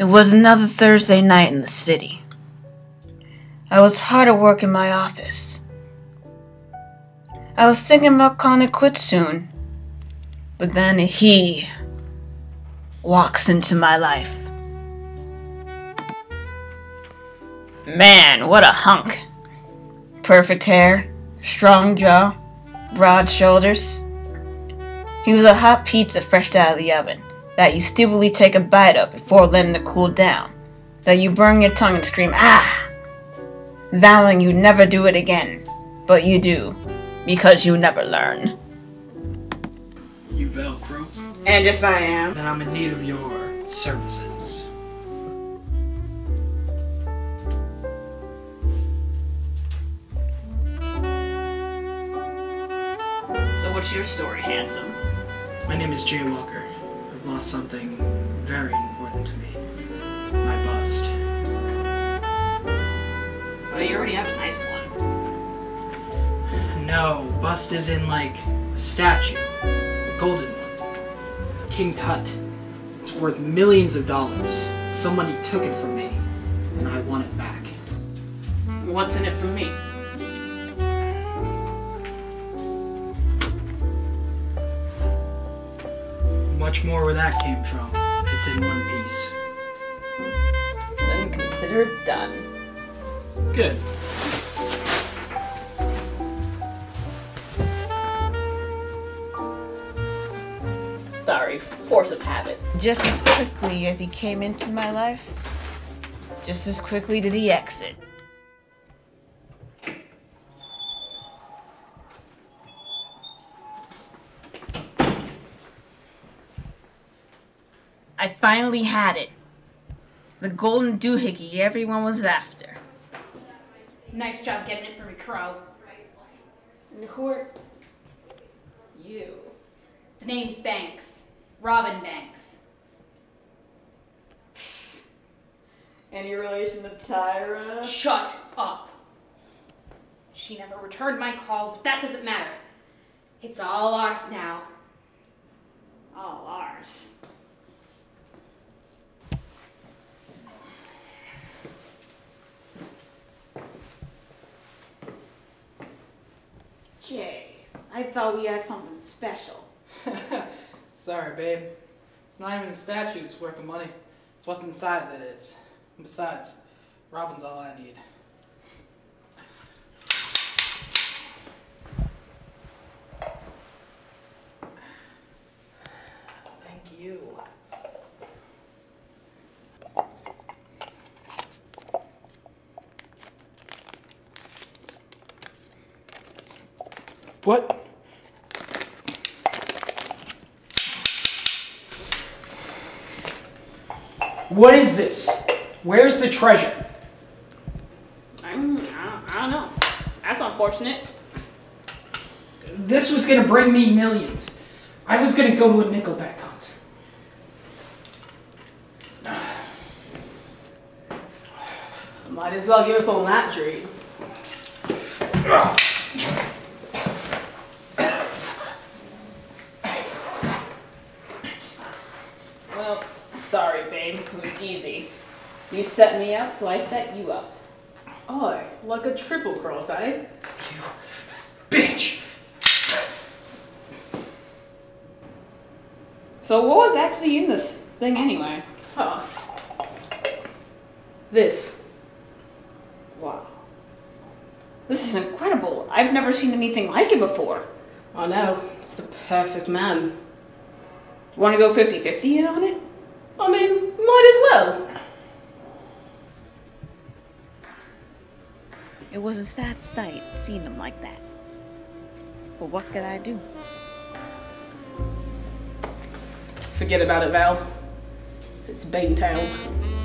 It was another Thursday night in the city. I was hard at work in my office. I was thinking about calling it quits soon, but then he walks into my life. Man, what a hunk. Perfect hair, strong jaw, broad shoulders. He was a hot pizza fresh out of the oven that you stupidly take a bite of before letting it cool down, that you burn your tongue and scream, ah! Vowing you'd never do it again, but you do, because you never learn. You Velcro? And if I am, then I'm in need of your services. So what's your story, handsome? My name is Jay Walker. I've lost something very important to me. My bust. Oh, you already have a nice one. No, bust is in, like, a statue. A golden one. King Tut. It's worth millions of dollars. Somebody took it from me, and I want it back. What's in it for me? Much more where that came from. It's in one piece. Then consider it done. Good. Sorry, force of habit. Just as quickly as he came into my life, just as quickly did he exit. I finally had it. The golden doohickey everyone was after. Nice job getting it for me, Crow. And who are you? The name's Banks. Robin Banks. Any relation to Tyra? Shut up. She never returned my calls, but that doesn't matter. It's all ours now. All ours. Jay, I thought we had something special. Sorry, babe. It's not even the statue that's worth the money. It's what's inside that is. And besides, Robin's all I need. Thank you. What? What is this? Where's the treasure? I don't know. That's unfortunate. This was gonna bring me millions. I was gonna go to a Nickelback concert. Might as well give up on that dream. Well, sorry, babe. It was easy. You set me up, so I set you up. Oh, like a triple cross, eh? You bitch! So what was actually in this thing anyway? Huh. This. Wow. This is incredible. I've never seen anything like it before. I know. It's the perfect man. Want to go 50-50 in on it? I mean, might as well. It was a sad sight seeing him like that. But what could I do? Forget about it, Val. It's Bane Town.